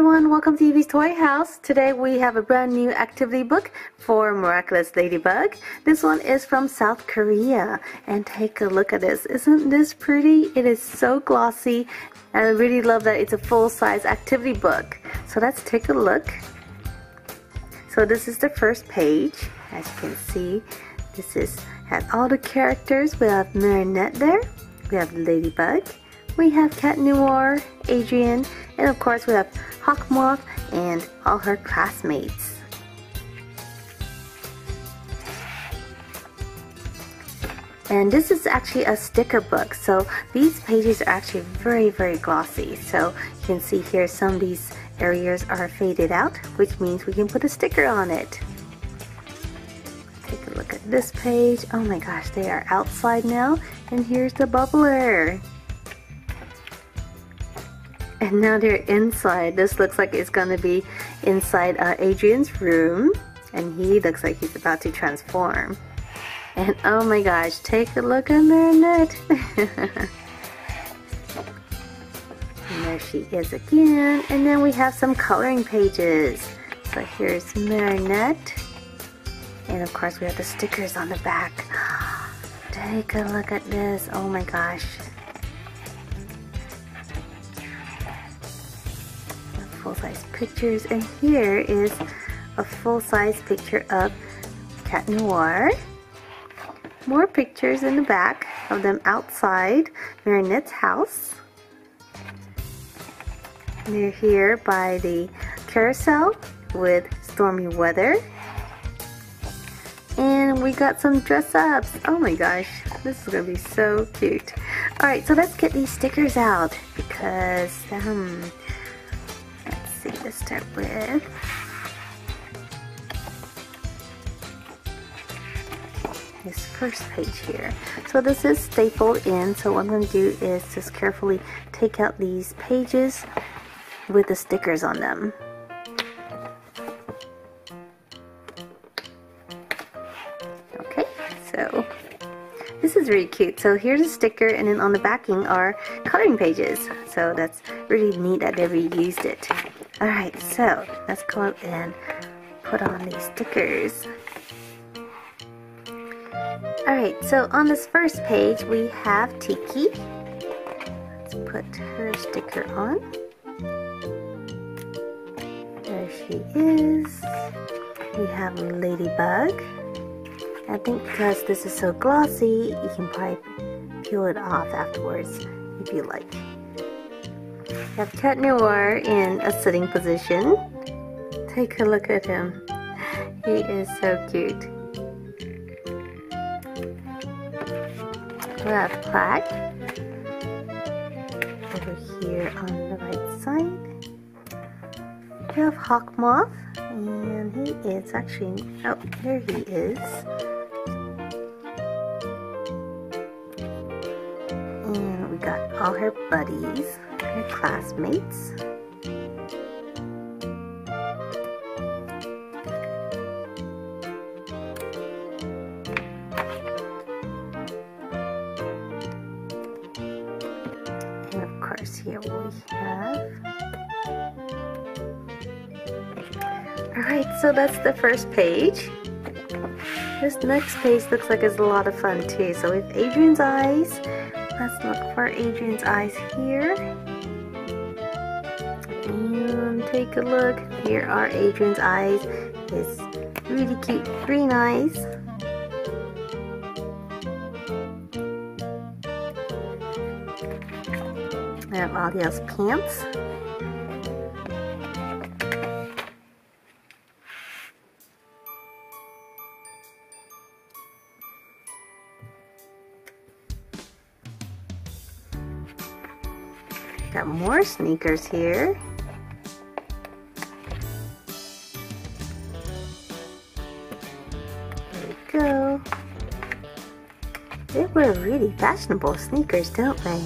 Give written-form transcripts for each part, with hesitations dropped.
everyone, welcome to Evie's Toy House. Today we have a brand new activity book for Miraculous Ladybug. This one is from South Korea, and take a look at this. Isn't this pretty? It is so glossy, and I really love that it's a full-size activity book. So let's take a look. So this is the first page. As you can see, this has all the characters. We have Marinette there, we have Ladybug, we have Cat Noir, Adrien, and of course we have Hawk Moth and all her classmates. And this is actually a sticker book, so these pages are actually very, very glossy. So you can see here some of these areas are faded out, which means we can put a sticker on it. Take a look at this page. Oh my gosh, they are outside now. And here's the Bubbler. And now they're inside. This looks like it's going to be inside Adrian's room. And he looks like he's about to transform. And oh my gosh, take a look at Marinette. And there she is again. And then we have some coloring pages. So here's Marinette. And of course we have the stickers on the back. Take a look at this. Oh my gosh. Full-size pictures, and here is a full-size picture of Cat Noir. More pictures in the back of them outside Marinette's house. They're here by the carousel with Stormy Weather. And we got some dress-ups. Oh my gosh, this is gonna be so cute. Alright, so let's get these stickers out because to start with. This first page here. So this is stapled in, so what I'm going to do is just carefully take out these pages with the stickers on them. Okay, so this is really cute. So here's a sticker, and then on the backing are coloring pages. So that's really neat that they reused it. Alright, so let's go up and put on these stickers. Alright, so on this first page we have Tikki. Let's put her sticker on. There she is. We have Ladybug. I think because this is so glossy, you can probably peel it off afterwards if you like. We have Cat Noir in a sitting position. Take a look at him. He is so cute. We have Plagg over here on the right side. We have Hawk Moth, and he is actually, oh, there he is. And we got all her buddies, her classmates. And of course here we have. Alright, so that's the first page. This next page looks like it's a lot of fun too. So with Adrian's eyes, let's look for Adrian's eyes here. And take a look. Here are Adrian's eyes. His really cute green eyes. I have all the other pants. Got more sneakers here. There we go. They wear really fashionable sneakers, don't they?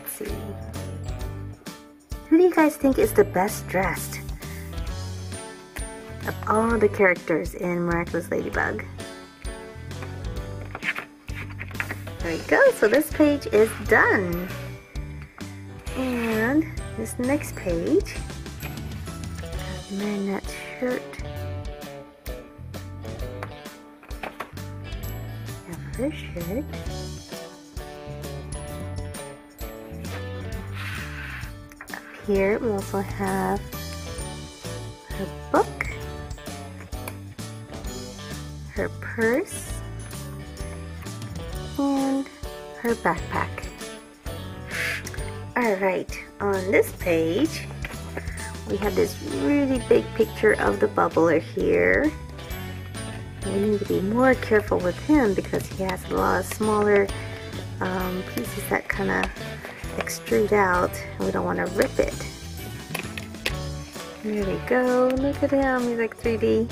Let's see. Who do you guys think is the best dressed of all the characters in Miraculous Ladybug? There we go, so this page is done. And This next page, Marinette shirt. Her shirt. Up here we also have her book, her purse, and her backpack. Alright, on this page we have this really big picture of the Bubbler here. We need to be more careful with him because he has a lot of smaller pieces that kind of extrude out, and we don't want to rip it. There we go, look at him, he's like 3D.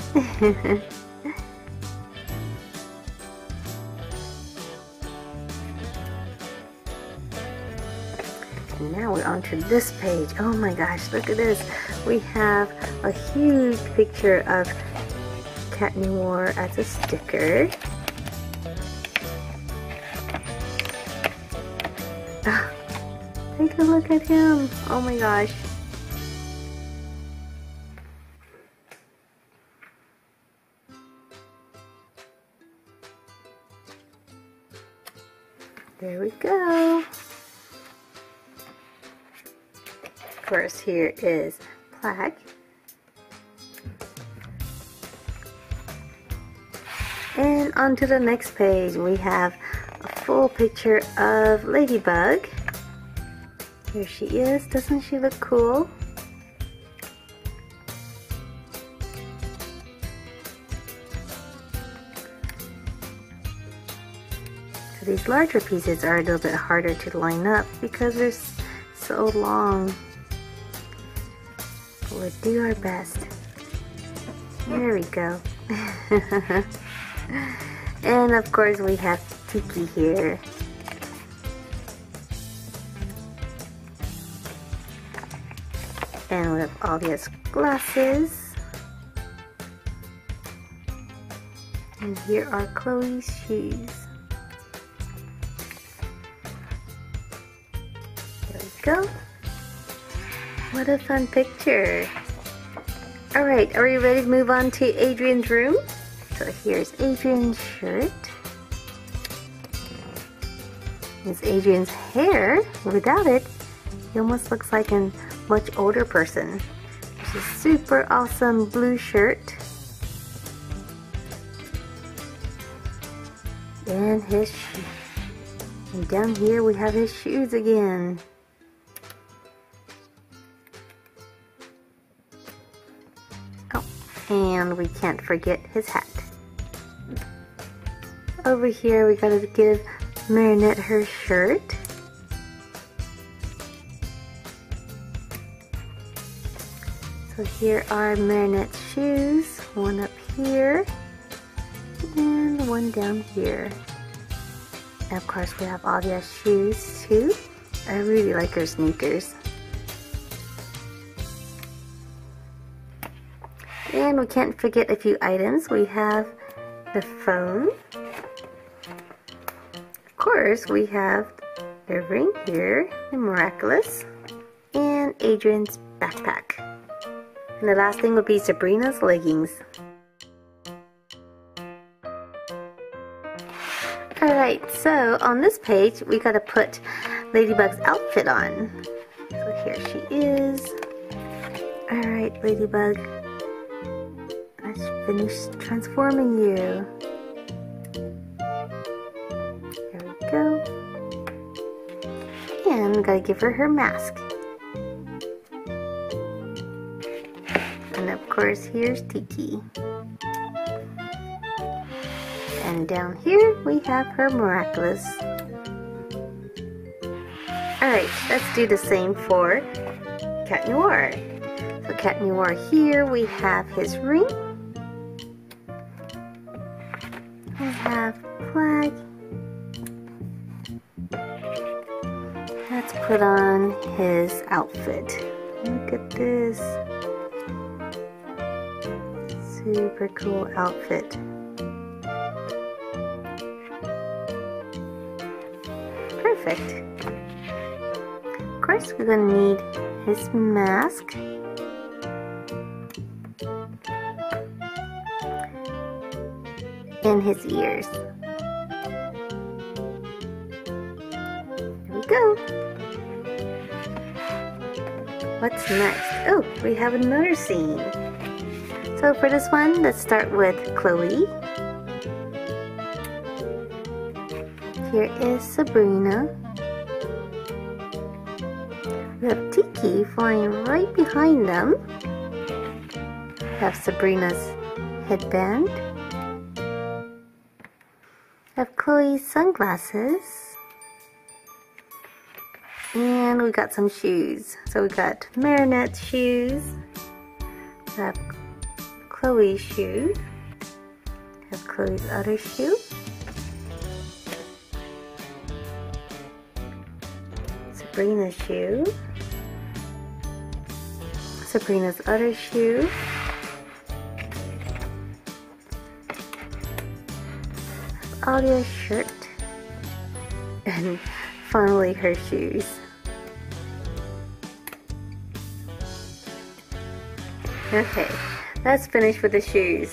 And now we're onto this page. Oh my gosh, look at this. We have a huge picture of Cat Noir as a sticker. Ah, take a look at him. Oh my gosh. There we go. Of course, here is Plagg. And on to the next page, we have a full picture of Ladybug. Here she is. Doesn't she look cool? So these larger pieces are a little bit harder to line up because they're so long. But we'll do our best. There we go. And of course we have Tikki here. And we have all these glasses. And here are Chloe's shoes. There we go. What a fun picture. Alright, are you ready to move on to Adrien's room? So here's Adrien's shirt. Here's Adrien's hair. Without it, he almost looks like a much older person. It's a super awesome blue shirt. And his shoes. And down here we have his shoes again. Oh, and we can't forget his hat. Over here, we gotta give Marinette her shirt. So here are Marinette's shoes, one up here and one down here. And of course, we have all the shoes too. I really like her sneakers. And we can't forget a few items. We have the phone. Of course, we have the ring here, the Miraculous, and Adrien's backpack. And the last thing would be Sabrina's leggings. Alright, so on this page, we gotta put Ladybug's outfit on. So here she is. Alright, Ladybug, let's finish transforming you. And gotta give her her mask. And of course, here's Tikki. And down here we have her Miraculous. Alright, let's do the same for Cat Noir. So, Cat Noir here, we have his ring, we have Plagg. Let's put on his outfit. Look at this. Super cool outfit. Perfect. Of course, we're going to need his mask. And his ears. There we go. What's next? Oh, we have another scene. So for this one, let's start with Chloe. Here is Sabrina. We have Tikki flying right behind them. We have Sabrina's headband. We have Chloe's sunglasses, and we got some shoes. So we got Marinette's shoes, we have Chloe's shoe, we have Chloe's other shoe, Sabrina's shoe, Sabrina's other shoe, Claudia's shirt, and finally her shoes. Okay, let's finish with the shoes.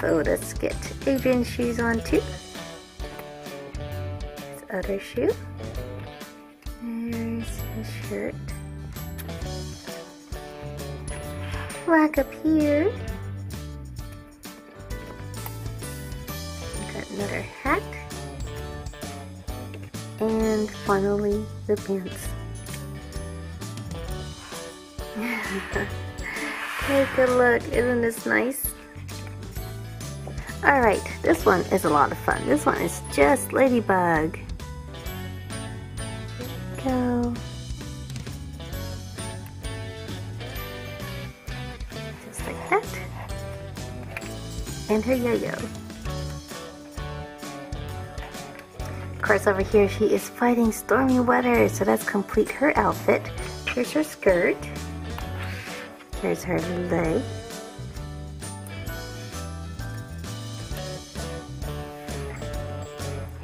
So let's get Adrian's shoes on too. His other shoe. There's his shirt. Black up here. Another hat, and finally the pants. Take a look, isn't this nice? Alright, this one is a lot of fun. This one is just Ladybug. Here we go. Just like that. And her yo-yo. Of course, over here she is fighting stormy weather, so let's complete her outfit. Here's her skirt, here's her leg,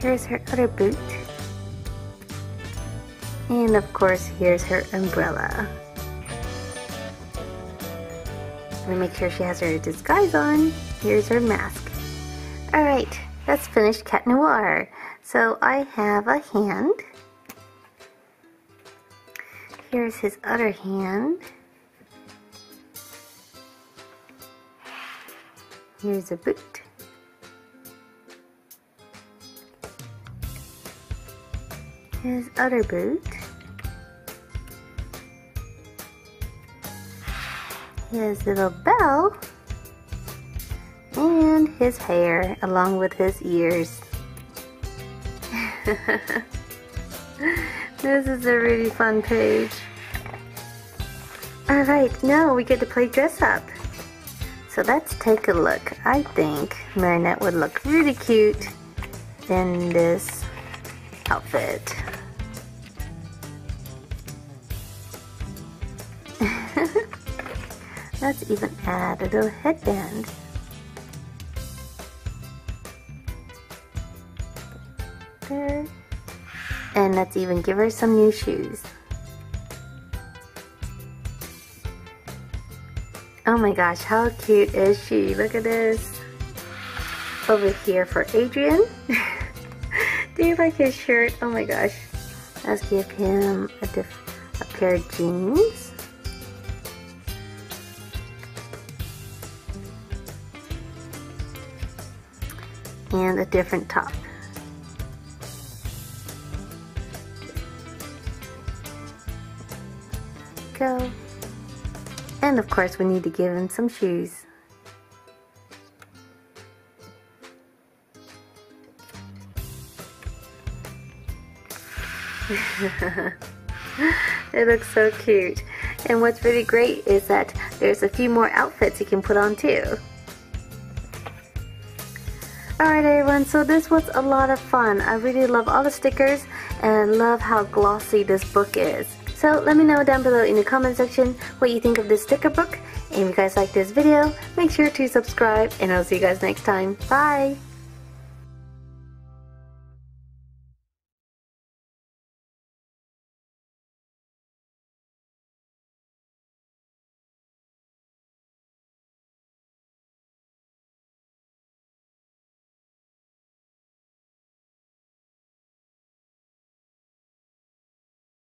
here's her other boot, and of course here's her umbrella. Let me make sure she has her disguise on. Here's her mask. Alright, let's finish Cat Noir. So I have a hand. Here's his other hand. Here's a boot. His other boot. His little bell. And his hair along with his ears. This is a really fun page. Alright, now we get to play dress up. So let's take a look. I think Marinette would look really cute in this outfit. Let's even add a little headband. There. And let's even give her some new shoes. Oh my gosh, how cute is she? Look at this. Over here for Adrien. Do you like his shirt? Oh my gosh. Let's give him a pair of jeans. And a different top. Go. And of course we need to give him some shoes. It looks so cute. And what's really great is that there's a few more outfits you can put on too. Alright everyone, so this was a lot of fun. I really love all the stickers and I love how glossy this book is. So let me know down below in the comment section what you think of this sticker book. And if you guys like this video, make sure to subscribe and I'll see you guys next time. Bye!